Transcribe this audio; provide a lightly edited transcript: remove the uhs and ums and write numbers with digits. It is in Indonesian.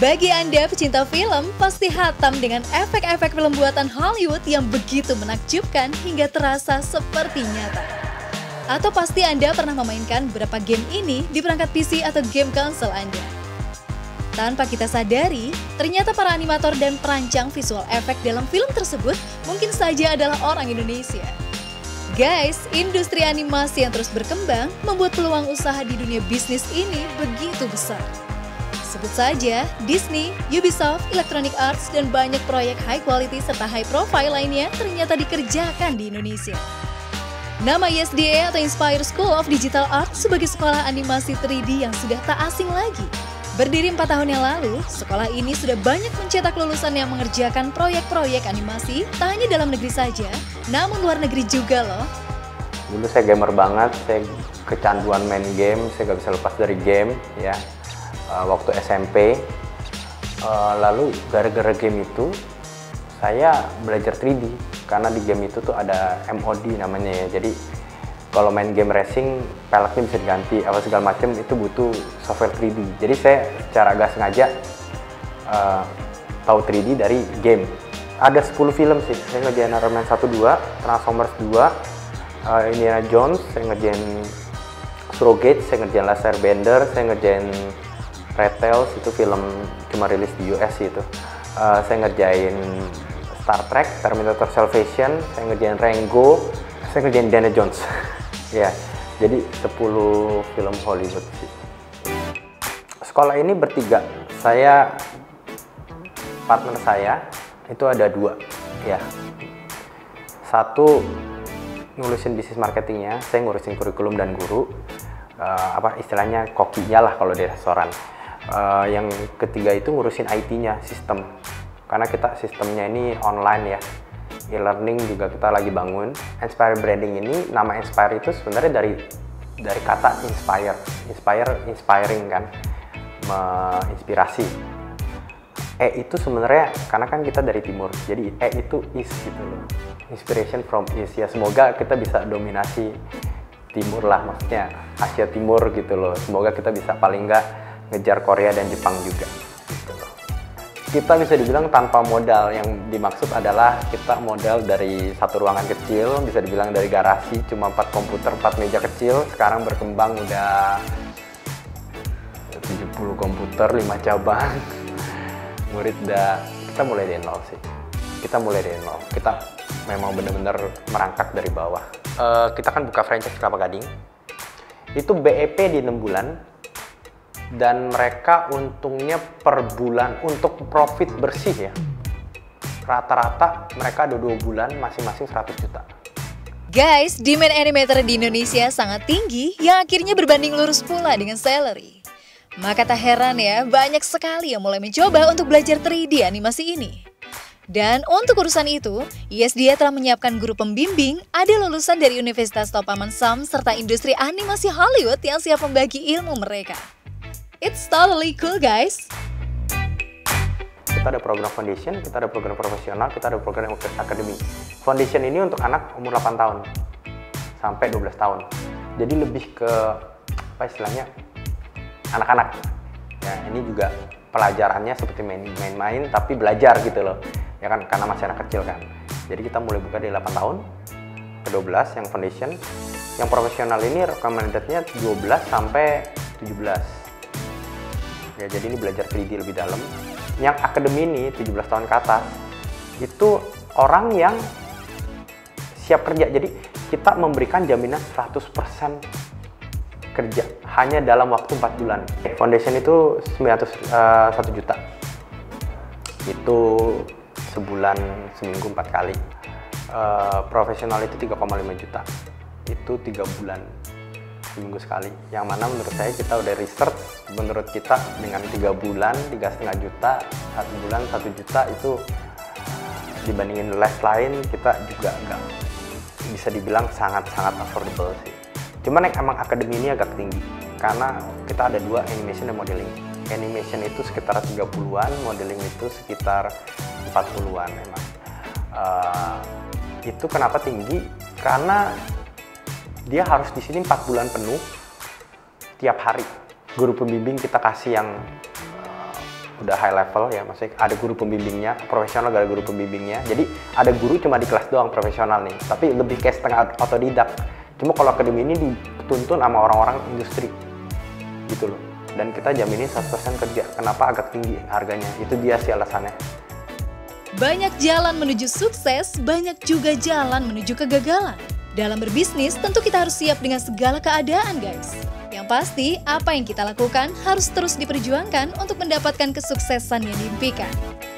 Bagi Anda pecinta film, pasti hatam dengan efek-efek film buatan Hollywood yang begitu menakjubkan hingga terasa seperti nyata. Atau pasti Anda pernah memainkan beberapa game ini di perangkat PC atau game konsol Anda. Tanpa kita sadari, ternyata para animator dan perancang visual efek dalam film tersebut mungkin saja adalah orang Indonesia. Guys, industri animasi yang terus berkembang membuat peluang usaha di dunia bisnis ini begitu besar. Sebut saja Disney, Ubisoft, Electronic Arts, dan banyak proyek high quality serta high profile lainnya ternyata dikerjakan di Indonesia. Nama ESDA atau Enspire School of Digital Art sebagai sekolah animasi 3D yang sudah tak asing lagi. Berdiri 4 tahun yang lalu, sekolah ini sudah banyak mencetak lulusan yang mengerjakan proyek-proyek animasi tak hanya dalam negeri saja, namun luar negeri juga loh. Dulu saya gamer banget, saya kecanduan main game, saya gak bisa lepas dari game ya. Waktu SMP, lalu gara-gara game itu saya belajar 3D karena di game itu tuh ada MOD namanya ya, jadi kalau main game racing peleknya bisa diganti apa segala macam, itu butuh software 3D. Jadi saya secara agak sengaja tahu 3D dari game. Ada 10 film sih, saya ngerjain Iron Man 1, 2, Transformers 2, Indiana Jones, saya ngerjain Surrogate, saya ngerjain Laser Bender, saya ngerjain Retail, itu film cuma rilis di US itu. Saya ngerjain Star Trek, Terminator Salvation, saya ngerjain Rango, saya ngerjain Danny Jones. Ya, jadi 10 film Hollywood sih. Sekolah ini bertiga, saya, partner saya itu ada 2 ya. Satu ngurusin bisnis marketingnya, saya ngurusin kurikulum dan guru, apa istilahnya kokinya lah kalau di restoran. Yang ketiga itu ngurusin IT-nya, sistem, karena kita sistemnya ini online ya, e-learning juga kita lagi bangun. Inspire branding ini, nama Inspire itu sebenarnya dari kata inspire, inspiring kan, menginspirasi. E itu sebenarnya karena kan kita dari timur, jadi E itu is gitu loh, inspiration from is ya. Semoga kita bisa dominasi timur lah, maksudnya Asia Timur gitu loh. Semoga kita bisa paling nggak ngejar Korea dan Jepang juga. Kita bisa dibilang tanpa modal, yang dimaksud adalah kita modal dari satu ruangan kecil, bisa dibilang dari garasi, cuma 4 komputer, 4 meja kecil, sekarang berkembang udah 70 komputer, 5 cabang, murid udah, kita mulai dari nol sih. Kita mulai dari nol, kita memang bener-bener merangkak dari bawah. Kita kan buka franchise Kelapa Gading, itu BEP di 6 bulan, dan mereka untungnya per bulan untuk profit bersih ya, rata-rata mereka ada 2 bulan masing-masing 100 juta. Guys, demand animator di Indonesia sangat tinggi yang akhirnya berbanding lurus pula dengan salary. Maka tak heran ya, banyak sekali yang mulai mencoba untuk belajar 3D animasi ini. Dan untuk urusan itu, ESDA telah menyiapkan guru pembimbing, ada lulusan dari Universitas Topaman Sam serta industri animasi Hollywood yang siap membagi ilmu mereka. It's totally cool, guys. Kita ada program foundation, kita ada program profesional, kita ada program akademi. Foundation ini untuk anak umur 8 tahun sampai 12 tahun. Jadi lebih ke apa istilahnya anak-anak. Ya, ini juga pelajarannya seperti main-main tapi belajar gitu loh. Ya kan, karena masih anak kecil kan. Jadi kita mulai buka dari 8 tahun ke 12 yang foundation. Yang profesional ini recommended-nya 12 sampai 17. Ya, jadi ini belajar 3D lebih dalam. Yang akademi ini 17 tahun ke atas itu orang yang siap kerja. Jadi kita memberikan jaminan 100% kerja hanya dalam waktu 4 bulan. Foundation itu 1 juta. Itu sebulan seminggu 4 kali. Profesional itu 3,5 juta. Itu 3 bulan. Seminggu sekali, yang mana menurut saya kita udah research, menurut kita dengan 3 bulan 3,5 juta, 1 bulan 1 juta itu dibandingin les lain kita juga nggak bisa dibilang sangat-sangat affordable sih. Cuman emang akademi ini agak tinggi karena kita ada 2, animation dan modeling. Animation itu sekitar 30-an, modeling itu sekitar 40-an emang. Itu kenapa tinggi? Karena dia harus di sini 4 bulan penuh tiap hari. Guru pembimbing kita kasih yang udah high level ya, maksudnya ada guru pembimbingnya, profesional gak ada guru pembimbingnya. Jadi ada guru cuma di kelas doang profesional nih, tapi lebih kayak setengah otodidak. Cuma kalau akademi ini dituntun sama orang-orang industri gitu loh, dan kita jaminin 100% kerja. Kenapa agak tinggi harganya? Itu dia sih alasannya. Banyak jalan menuju sukses, banyak juga jalan menuju kegagalan. Dalam berbisnis tentu kita harus siap dengan segala keadaan guys. Yang pasti, apa yang kita lakukan harus terus diperjuangkan untuk mendapatkan kesuksesan yang diimpikan.